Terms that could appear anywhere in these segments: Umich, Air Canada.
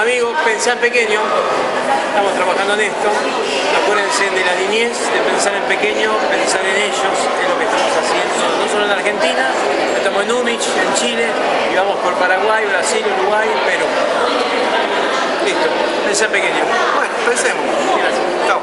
amigos, pensá pequeño, estamos trabajando en esto. Acuérdense de la niñez, de pensar en pequeño, pensar en ellos, es lo que estamos haciendo, no solo en Argentina, estamos en Umich, en Chile, y vamos por Paraguay, Brasil, Uruguay, Perú. Listo, pensá pequeño. Bueno, pensemos. Gracias. Chao.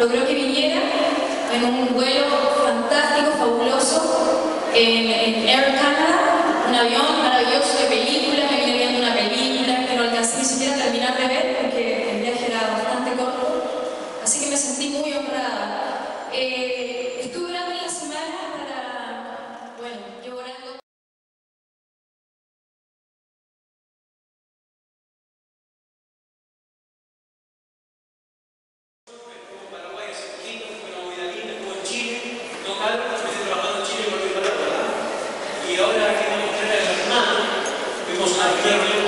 Logró que viniera en un vuelo fantástico, fabuloso, en Air Canada, un avión maravilloso de película. Me vine viendo una película que no alcancé ni siquiera a terminar de ver porque el viaje era bastante corto, así que me sentí muy honrada. Estuve una buena semana para, bueno, llorando. Y ahora que vamos a tener a mi hermano, vemos a mi hermano.